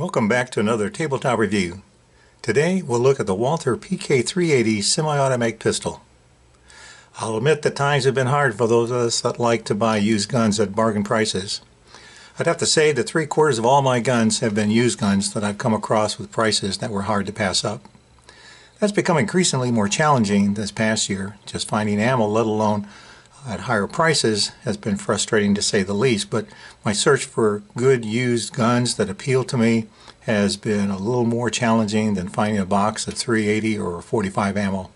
Welcome back to another tabletop review. Today we'll look at the Walther PK380 semi-automatic pistol. I'll admit that times have been hard for those of us that like to buy used guns at bargain prices. I'd have to say that 3/4 of all my guns have been used guns that I've come across with prices that were hard to pass up. That's become increasingly more challenging this past year. Just finding ammo, let alone at higher prices, has been frustrating to say the least, but my search for good used guns that appeal to me has been a little more challenging than finding a box of 380 or 45 ammo.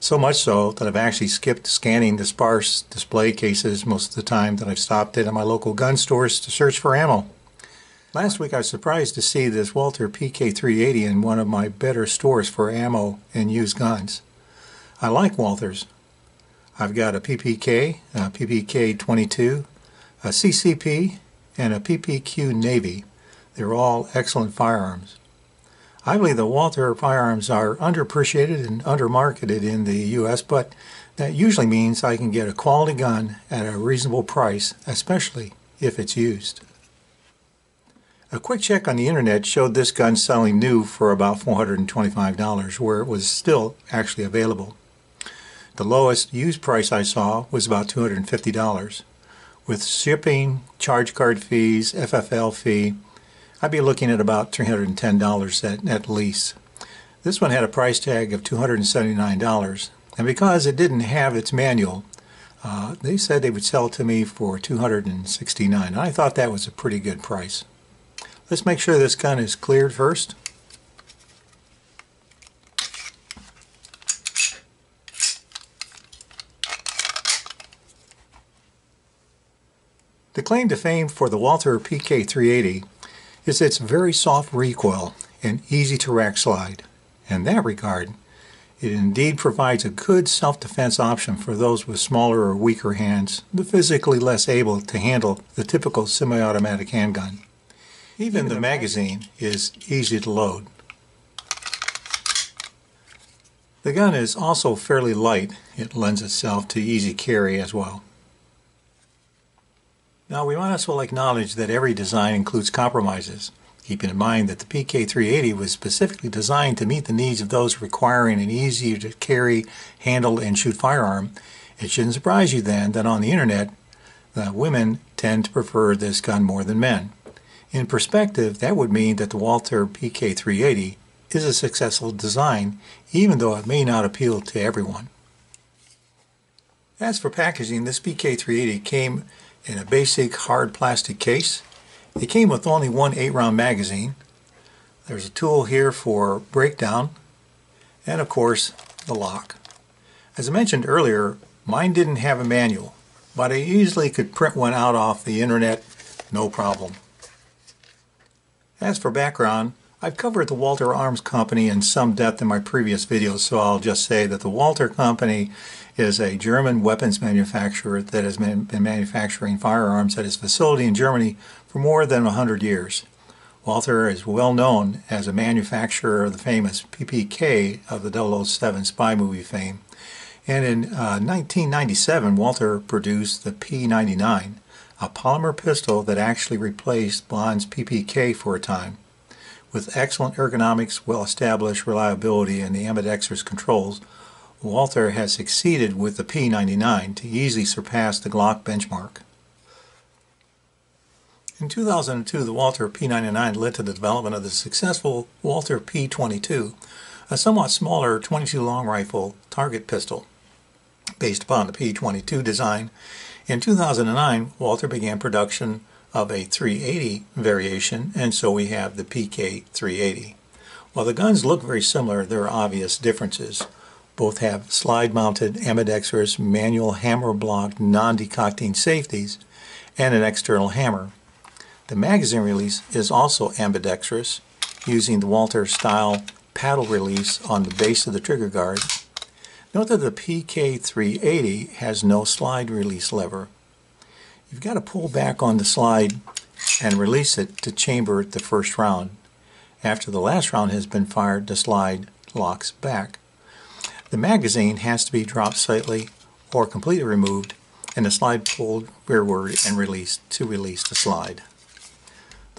So much so that I've actually skipped scanning the sparse display cases most of the time that I've stopped in at my local gun stores to search for ammo. Last week I was surprised to see this Walther PK380 in one of my better stores for ammo and used guns. I like Walthers. I've got a PPK, a PPK 22, a CCP, and a PPQ Navy. They're all excellent firearms. I believe the Walther firearms are underappreciated and undermarketed in the U.S., but that usually means I can get a quality gun at a reasonable price, especially if it's used. A quick check on the internet showed this gun selling new for about $425, where it was still actually available. The lowest used price I saw was about $250. With shipping, charge card fees, FFL fee, I'd be looking at about $310 at least. This one had a price tag of $279, and because it didn't have its manual, they said they would sell it to me for $269, and I thought that was a pretty good price. Let's make sure this gun is cleared first. The claim to fame for the Walther PK380 is its very soft recoil and easy to rack slide. In that regard, it indeed provides a good self-defense option for those with smaller or weaker hands, the physically less able to handle the typical semi-automatic handgun. Even the magazine is easy to load. The gun is also fairly light. It lends itself to easy carry as well. Now, we might as well acknowledge that every design includes compromises, keeping in mind that the PK380 was specifically designed to meet the needs of those requiring an easier to carry, handle, and shoot firearm. It shouldn't surprise you then that on the internet, the women tend to prefer this gun more than men. In perspective, that would mean that the Walther PK380 is a successful design, even though it may not appeal to everyone. As for packaging, this PK380 came in a basic hard plastic case. It came with only one 8-round magazine. There's a tool here for breakdown, and of course the lock. As I mentioned earlier, mine didn't have a manual, but I easily could print one out off the internet, no problem. As for background, I've covered the Walther Arms Company in some depth in my previous videos, so I'll just say that the Walther Company is a German weapons manufacturer that has been manufacturing firearms at its facility in Germany for more than 100 years. Walther is well known as a manufacturer of the famous PPK of the 007 spy movie fame. And in 1997, Walther produced the P99, a polymer pistol that actually replaced Bond's PPK for a time. With excellent ergonomics, well-established reliability, and the ambidextrous controls, Walther has succeeded with the P99 to easily surpass the Glock benchmark. In 2002, the Walther P99 led to the development of the successful Walther P22, a somewhat smaller .22 long rifle target pistol. Based upon the P22 design, in 2009, Walther began production of a 380 variation, and so we have the PK380. While the guns look very similar, there are obvious differences. Both have slide-mounted, ambidextrous, manual hammer-blocked, non-decockting safeties, and an external hammer. The magazine release is also ambidextrous, using the Walther-style paddle release on the base of the trigger guard. Note that the PK380 has no slide release lever. You've got to pull back on the slide and release it to chamber the first round. After the last round has been fired, the slide locks back. The magazine has to be dropped slightly or completely removed, and the slide pulled rearward and released to release the slide.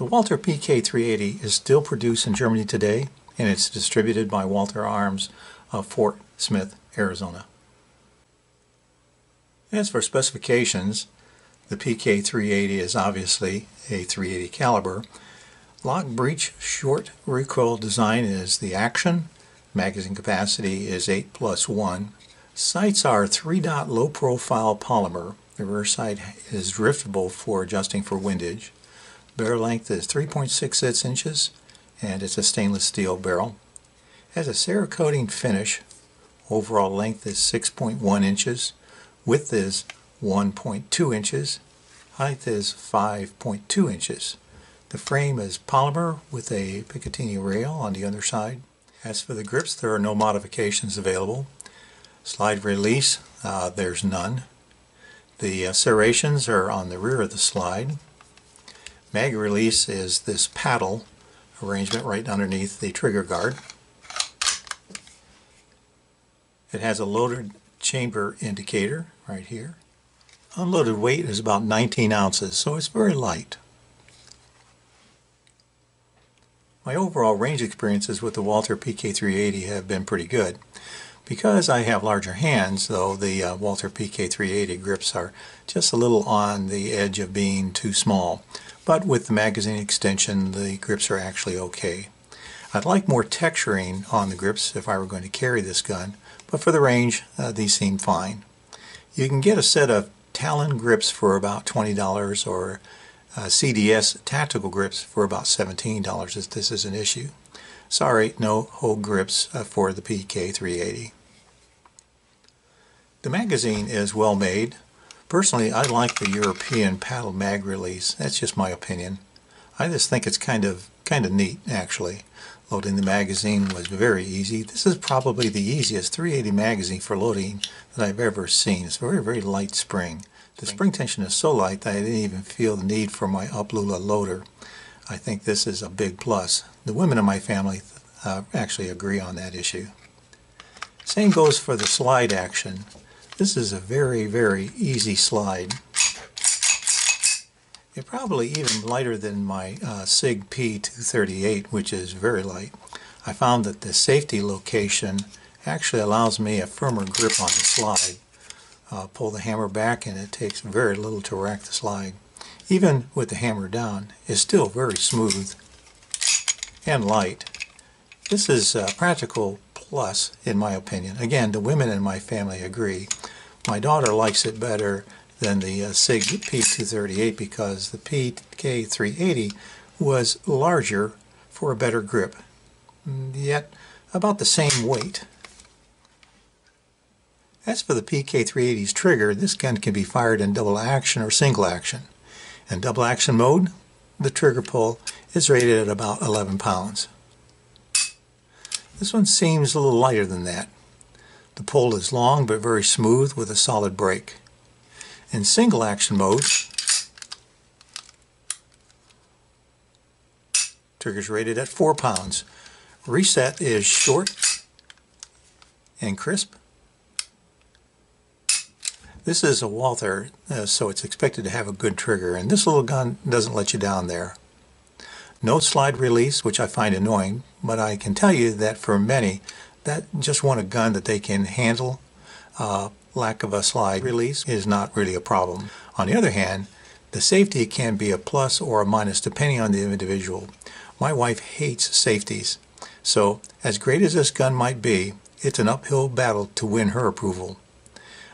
The Walther PK380 is still produced in Germany today, and it's distributed by Walther Arms of Fort Smith, Arizona. As for specifications, the PK380 is obviously a .380 caliber. Lock breech short recoil design is the action. Magazine capacity is 8+1. Sights are 3-dot low profile polymer. The rear sight is driftable for adjusting for windage. Barrel length is 3.66 inches and it's a stainless steel barrel. Has a Cerakoting finish. Overall length is 6.1 inches. Width is 1.2 inches. Height is 5.2 inches. The frame is polymer with a Picatinny rail on the underside. As for the grips, there are no modifications available. Slide release, there's none. The serrations are on the rear of the slide. Mag release is this paddle arrangement right underneath the trigger guard. It has a loaded chamber indicator right here. Unloaded weight is about 19 ounces, so it's very light. My overall range experiences with the Walther PK380 have been pretty good. Because I have larger hands, though, the Walther PK380 grips are just a little on the edge of being too small. But with the magazine extension, the grips are actually okay. I'd like more texturing on the grips if I were going to carry this gun, but for the range, these seem fine. You can get a set of Talon grips for about $20 or CDS tactical grips for about $17 if this is an issue. Sorry, no whole grips for the PK380. The magazine is well made. Personally, I like the European paddle mag release. That's just my opinion. I just think it's kind of neat, actually. Loading the magazine was very easy. This is probably the easiest .380 magazine for loading that I've ever seen. It's a very, very light spring. The spring tension is so light that I didn't even feel the need for my Uplula loader. I think this is a big plus. The women in my family actually agree on that issue. Same goes for the slide action. This is a very, very easy slide. It's probably even lighter than my Sig P238, which is very light. I found that the safety location actually allows me a firmer grip on the slide. Pull the hammer back and it takes very little to rack the slide. Even with the hammer down, it's still very smooth and light. This is a practical plus, in my opinion. Again, the women in my family agree. My daughter likes it better than the Sig P238 because the PK380 was larger for a better grip, yet about the same weight. As for the PK380's trigger, this gun can be fired in double action or single action. In double action mode, the trigger pull is rated at about 11 pounds. This one seems a little lighter than that. The pull is long but very smooth with a solid break. In single action mode, trigger's rated at 4 pounds. Reset is short and crisp. This is a Walther, so it's expected to have a good trigger, and this little gun doesn't let you down there. No slide release, which I find annoying, but I can tell you that for many that just want a gun that they can handle, lack of a slide release is not really a problem. On the other hand, the safety can be a plus or a minus depending on the individual. My wife hates safeties, so as great as this gun might be, it's an uphill battle to win her approval.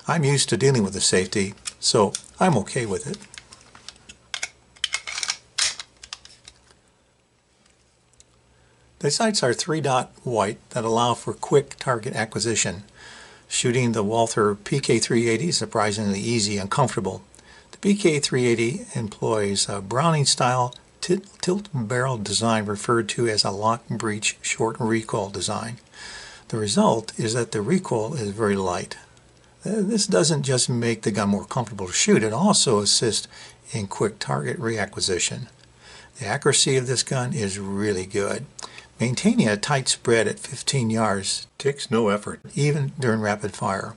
I'm used to dealing with the safety, so I'm okay with it. The sights are 3-dot white that allow for quick target acquisition. Shooting the Walther PK380 is surprisingly easy and comfortable. The PK380 employs a Browning-style tilt barrel design referred to as a lock breech short recoil design. The result is that the recoil is very light. This doesn't just make the gun more comfortable to shoot, it also assists in quick target reacquisition. The accuracy of this gun is really good. Maintaining a tight spread at 15 yards takes no effort, even during rapid fire.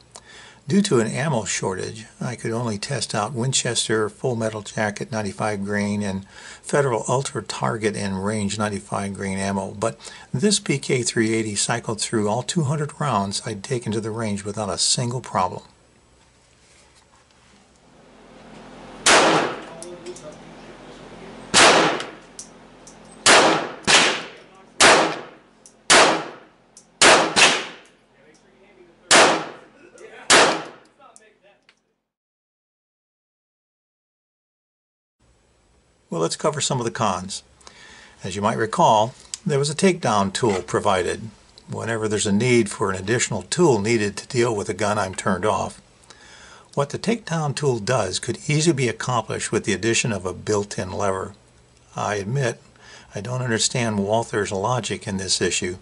Due to an ammo shortage, I could only test out Winchester Full Metal Jacket 95 grain and Federal Ultra Target and Range 95 grain ammo, but this PK380 cycled through all 200 rounds I'd taken to the range without a single problem. Well, let's cover some of the cons. As you might recall, there was a takedown tool provided. Whenever there's a need for an additional tool needed to deal with a gun, I'm turned off. What the takedown tool does could easily be accomplished with the addition of a built-in lever. I admit, I don't understand Walther's logic in this issue.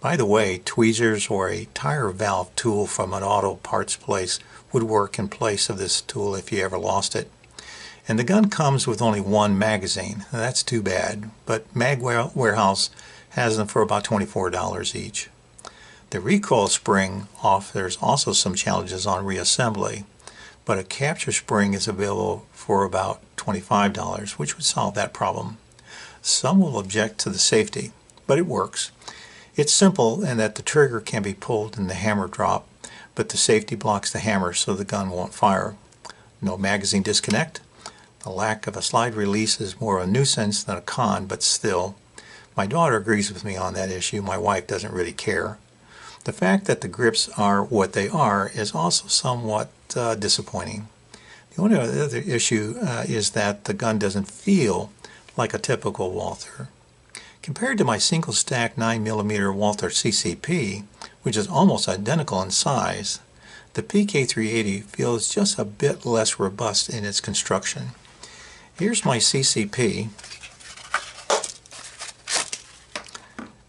By the way, tweezers or a tire valve tool from an auto parts place would work in place of this tool if you ever lost it. And the gun comes with only one magazine. That's too bad, but Mag Warehouse has them for about $24 each. The recoil spring offers also some challenges on reassembly, but a capture spring is available for about $25, which would solve that problem. Some will object to the safety, but it works. It's simple in that the trigger can be pulled and the hammer drop, but the safety blocks the hammer so the gun won't fire. No magazine disconnect. The lack of a slide release is more of a nuisance than a con, but still. My daughter agrees with me on that issue. My wife doesn't really care. The fact that the grips are what they are is also somewhat disappointing. The only other issue is that the gun doesn't feel like a typical Walther. Compared to my single stack 9mm Walther CCP, which is almost identical in size, the PK380 feels just a bit less robust in its construction. Here's my CCP.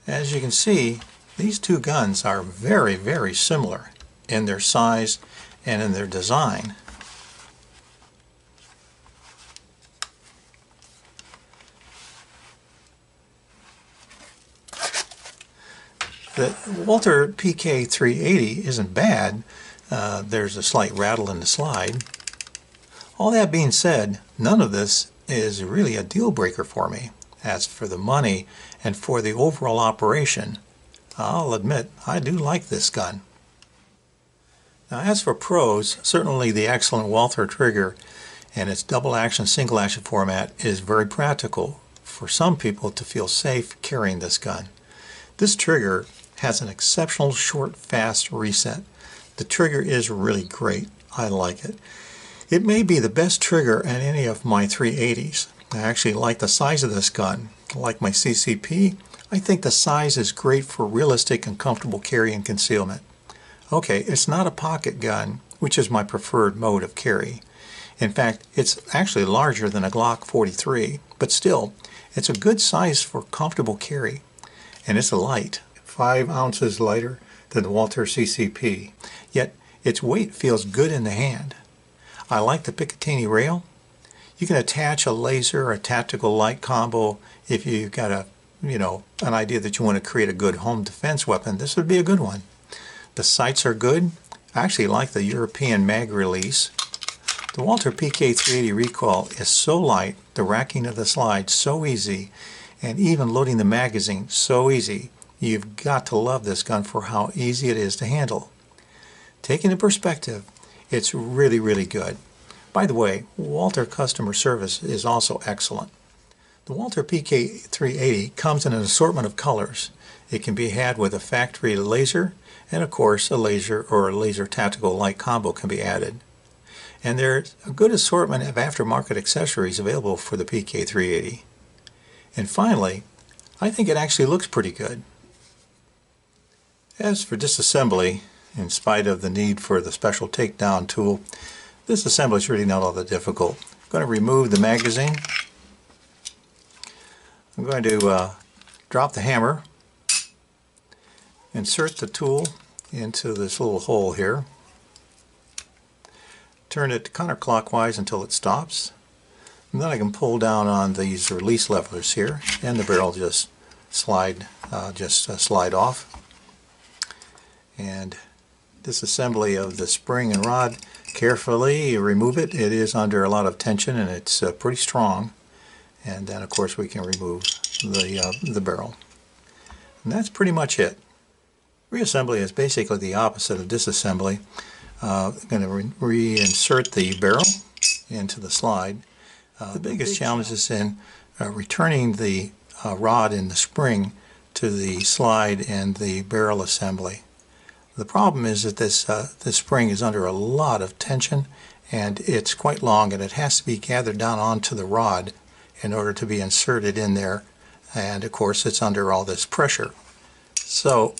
As you can see, these two guns are very, very similar in their size and in their design. The Walther PK380 isn't bad. There's a slight rattle in the slide. All that being said, none of this is really a deal breaker for me. As for the money and for the overall operation, I'll admit I do like this gun. Now, as for pros, certainly the excellent Walther trigger and its double action, single action format is very practical for some people to feel safe carrying this gun. This trigger has an exceptional short, fast reset. The trigger is really great. I like it. It may be the best trigger on any of my 380s. I actually like the size of this gun. Like my CCP, I think the size is great for realistic and comfortable carry and concealment. Okay, it's not a pocket gun, which is my preferred mode of carry. In fact, it's actually larger than a Glock 43, but still, it's a good size for comfortable carry. And it's light, 5 ounces lighter than the Walther CCP, yet its weight feels good in the hand. I like the Picatinny rail. You can attach a laser or a tactical light combo if you've got an idea that you want to create a good home defense weapon. This would be a good one. The sights are good. I actually like the European mag release. The Walther PK380 recoil is so light, the racking of the slide so easy, and even loading the magazine so easy. You've got to love this gun for how easy it is to handle. Taking the perspective, it's really, really good. By the way, Walther customer service is also excellent. The Walther PK380 comes in an assortment of colors. It can be had with a factory laser, and of course a laser or a laser tactical light combo can be added. And there's a good assortment of aftermarket accessories available for the PK380. And finally, I think it actually looks pretty good. As for disassembly, in spite of the need for the special takedown tool, this assembly is really not all that difficult. I'm going to remove the magazine. I'm going to drop the hammer, insert the tool into this little hole here, turn it counterclockwise until it stops, and then I can pull down on these release levers here, and the barrel just slide off. And disassembly of the spring and rod. Carefully remove it. It is under a lot of tension and it's pretty strong. And then of course we can remove the barrel. And that's pretty much it. Reassembly is basically the opposite of disassembly. I'm going to reinsert the barrel into the slide. The biggest challenge is in returning the rod in the spring to the slide and the barrel assembly. The problem is that this spring is under a lot of tension and it's quite long and it has to be gathered down onto the rod in order to be inserted in there, and of course it's under all this pressure. So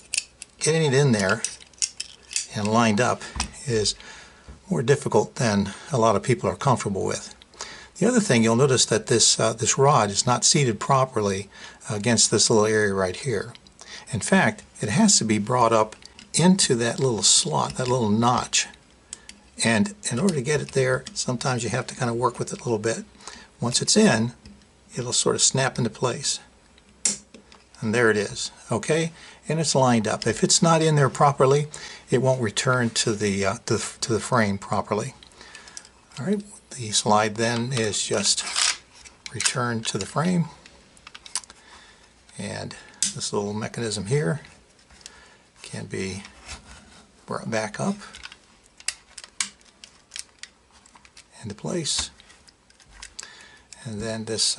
getting it in there and lined up is more difficult than a lot of people are comfortable with. The other thing, you'll notice that this rod is not seated properly against this little area right here. In fact, it has to be brought up into that little slot, that little notch. And in order to get it there, sometimes you have to kind of work with it a little bit. Once it's in, it'll sort of snap into place. And there it is, okay? And it's lined up. If it's not in there properly, it won't return to the frame properly. All right. The slide then is just returned to the frame, and this little mechanism here can be brought back up into place, and then this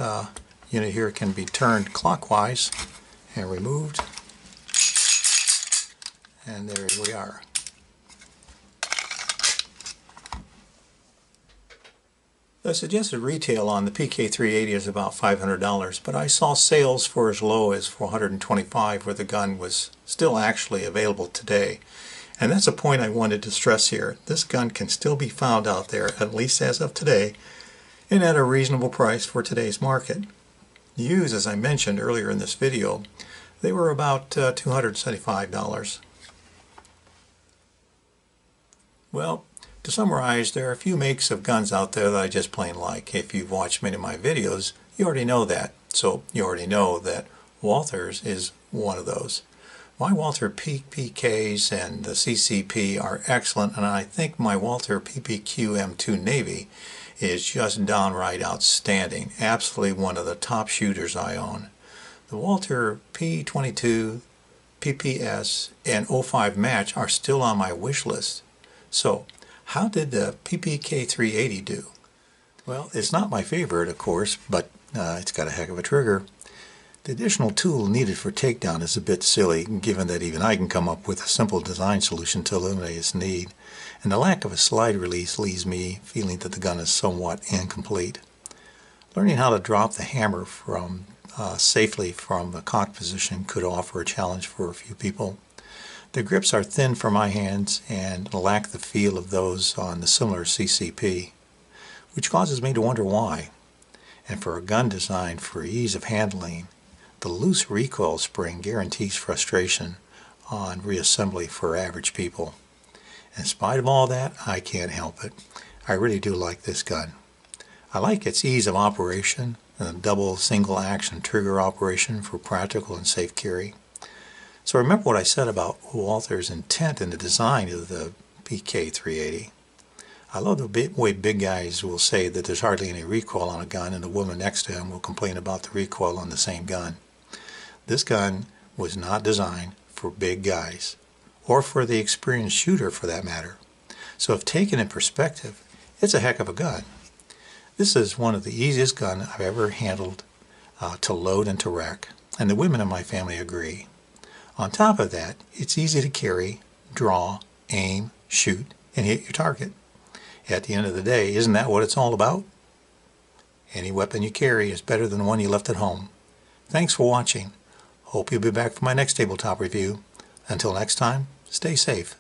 unit here can be turned clockwise and removed, and there we are. The suggested retail on the PK380 is about $500, but I saw sales for as low as $425 where the gun was still actually available today. And that's a point I wanted to stress here. This gun can still be found out there, at least as of today, and at a reasonable price for today's market. Used, as I mentioned earlier in this video, they were about $275. Well, to summarize, there are a few makes of guns out there that I just plain like. If you've watched many of my videos, you already know that. So you already know that Walther's is one of those. My Walther PPKs and the CCP are excellent, and I think my Walther PPQ 22 Navy is just downright outstanding. Absolutely one of the top shooters I own. The Walther P22, PPS, and O5 match are still on my wish list. So, how did the PPK380 do? Well, it's not my favorite, of course, but it's got a heck of a trigger. The additional tool needed for takedown is a bit silly, given that even I can come up with a simple design solution to eliminate its need, and the lack of a slide release leaves me feeling that the gun is somewhat incomplete. Learning how to drop the hammer from safely from the cock position could offer a challenge for a few people. The grips are thin for my hands and lack the feel of those on the similar CCP, which causes me to wonder why. And for a gun designed for ease of handling, the loose recoil spring guarantees frustration on reassembly for average people. In spite of all that, I can't help it. I really do like this gun. I like its ease of operation and the double single action trigger operation for practical and safe carry. So remember what I said about Walther's intent in the design of the PK380. I love the way big guys will say that there's hardly any recoil on a gun, and the woman next to him will complain about the recoil on the same gun. This gun was not designed for big guys, or for the experienced shooter for that matter. So if taken in perspective, it's a heck of a gun. This is one of the easiest guns I've ever handled to load and to rack, and the women in my family agree. On top of that, it's easy to carry, draw, aim, shoot, and hit your target. At the end of the day, isn't that what it's all about? Any weapon you carry is better than the one you left at home. Thanks for watching. Hope you'll be back for my next tabletop review. Until next time, stay safe.